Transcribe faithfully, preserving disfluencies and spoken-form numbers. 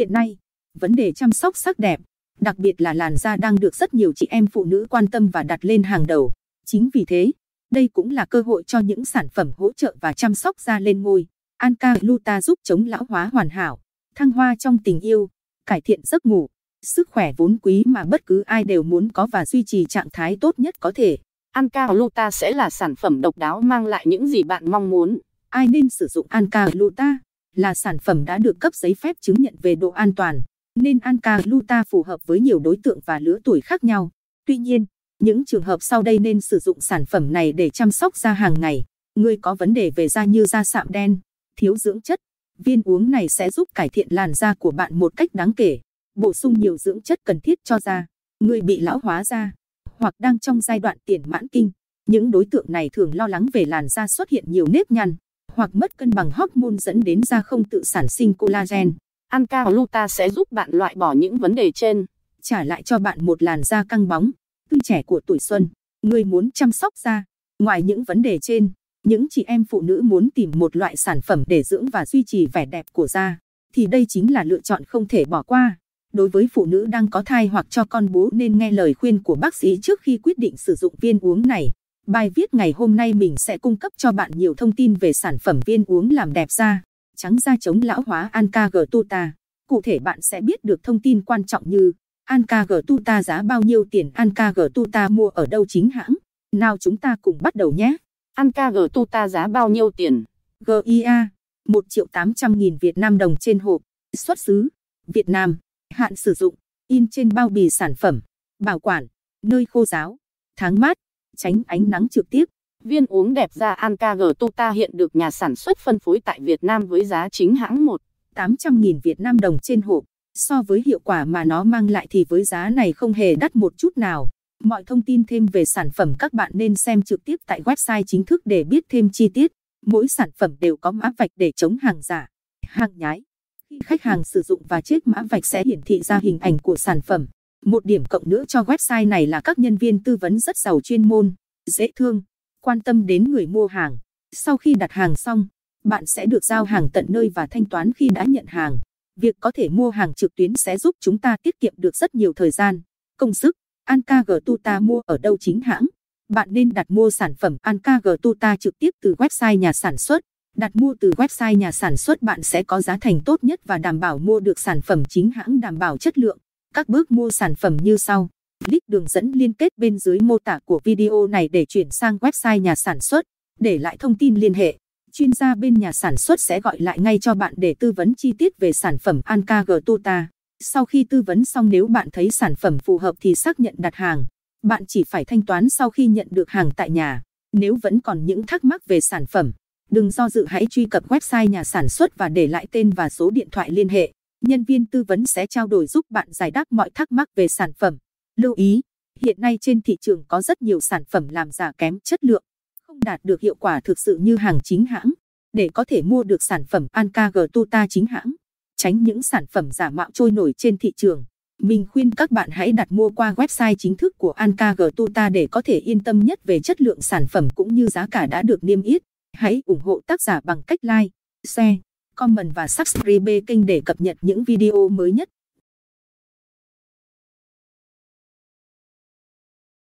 Hiện nay, vấn đề chăm sóc sắc đẹp, đặc biệt là làn da đang được rất nhiều chị em phụ nữ quan tâm và đặt lên hàng đầu. Chính vì thế, đây cũng là cơ hội cho những sản phẩm hỗ trợ và chăm sóc da lên ngôi. Alka Gtuta giúp chống lão hóa hoàn hảo, thăng hoa trong tình yêu, cải thiện giấc ngủ, sức khỏe vốn quý mà bất cứ ai đều muốn có và duy trì trạng thái tốt nhất có thể. Alka Gtuta sẽ là sản phẩm độc đáo mang lại những gì bạn mong muốn. Ai nên sử dụng Alka Gtuta? Là sản phẩm đã được cấp giấy phép chứng nhận về độ an toàn, nên Alka Gtuta phù hợp với nhiều đối tượng và lứa tuổi khác nhau. Tuy nhiên, những trường hợp sau đây nên sử dụng sản phẩm này để chăm sóc da hàng ngày. Người có vấn đề về da như da sạm đen, thiếu dưỡng chất, viên uống này sẽ giúp cải thiện làn da của bạn một cách đáng kể, bổ sung nhiều dưỡng chất cần thiết cho da. Người bị lão hóa da hoặc đang trong giai đoạn tiền mãn kinh, những đối tượng này thường lo lắng về làn da xuất hiện nhiều nếp nhăn hoặc mất cân bằng hormone dẫn đến da không tự sản sinh collagen. Alka Gtuta sẽ giúp bạn loại bỏ những vấn đề trên, trả lại cho bạn một làn da căng bóng, tươi trẻ của tuổi xuân. Người muốn chăm sóc da, ngoài những vấn đề trên, những chị em phụ nữ muốn tìm một loại sản phẩm để dưỡng và duy trì vẻ đẹp của da, thì đây chính là lựa chọn không thể bỏ qua. Đối với phụ nữ đang có thai hoặc cho con bú nên nghe lời khuyên của bác sĩ trước khi quyết định sử dụng viên uống này. Bài viết ngày hôm nay mình sẽ cung cấp cho bạn nhiều thông tin về sản phẩm viên uống làm đẹp da, trắng da chống lão hóa Alka Gtuta. Cụ thể bạn sẽ biết được thông tin quan trọng như Alka Gtuta giá bao nhiêu tiền, Alka Gtuta mua ở đâu, chính hãng. Nào chúng ta cùng bắt đầu nhé. Alka Gtuta giá bao nhiêu tiền? G I A một triệu tám trăm nghìn Việt Nam đồng trên hộp. Xuất xứ Việt Nam. Hạn sử dụng in trên bao bì sản phẩm. Bảo quản nơi khô ráo, thoáng mát, tránh ánh nắng trực tiếp. Viên uống đẹp da Alka Gtuta hiện được nhà sản xuất phân phối tại Việt Nam với giá chính hãng một triệu tám trăm nghìn Việt Nam đồng trên hộp. So với hiệu quả mà nó mang lại thì với giá này không hề đắt một chút nào. Mọi thông tin thêm về sản phẩm các bạn nên xem trực tiếp tại website chính thức để biết thêm chi tiết. Mỗi sản phẩm đều có mã vạch để chống hàng giả, hàng nhái. Khi khách hàng sử dụng và check mã vạch sẽ hiển thị ra hình ảnh của sản phẩm. Một điểm cộng nữa cho website này là các nhân viên tư vấn rất giàu chuyên môn, dễ thương, quan tâm đến người mua hàng. Sau khi đặt hàng xong, bạn sẽ được giao hàng tận nơi và thanh toán khi đã nhận hàng. Việc có thể mua hàng trực tuyến sẽ giúp chúng ta tiết kiệm được rất nhiều thời gian, công sức. Alka Gtuta mua ở đâu, chính hãng. Bạn nên đặt mua sản phẩm Alka Gtuta trực tiếp từ website nhà sản xuất. Đặt mua từ website nhà sản xuất bạn sẽ có giá thành tốt nhất và đảm bảo mua được sản phẩm chính hãng đảm bảo chất lượng. Các bước mua sản phẩm như sau. Click đường dẫn liên kết bên dưới mô tả của video này để chuyển sang website nhà sản xuất. Để lại thông tin liên hệ. Chuyên gia bên nhà sản xuất sẽ gọi lại ngay cho bạn để tư vấn chi tiết về sản phẩm Alka Gtuta. Sau khi tư vấn xong nếu bạn thấy sản phẩm phù hợp thì xác nhận đặt hàng. Bạn chỉ phải thanh toán sau khi nhận được hàng tại nhà. Nếu vẫn còn những thắc mắc về sản phẩm, đừng do dự, hãy truy cập website nhà sản xuất và để lại tên và số điện thoại liên hệ. Nhân viên tư vấn sẽ trao đổi giúp bạn giải đáp mọi thắc mắc về sản phẩm. Lưu ý, hiện nay trên thị trường có rất nhiều sản phẩm làm giả kém chất lượng, không đạt được hiệu quả thực sự như hàng chính hãng. Để có thể mua được sản phẩm Alka Gtuta chính hãng, tránh những sản phẩm giả mạo trôi nổi trên thị trường, mình khuyên các bạn hãy đặt mua qua website chính thức của Alka Gtuta để có thể yên tâm nhất về chất lượng sản phẩm cũng như giá cả đã được niêm yết. Hãy ủng hộ tác giả bằng cách like, share, comment và subscribe kênh để cập nhật những video mới nhất.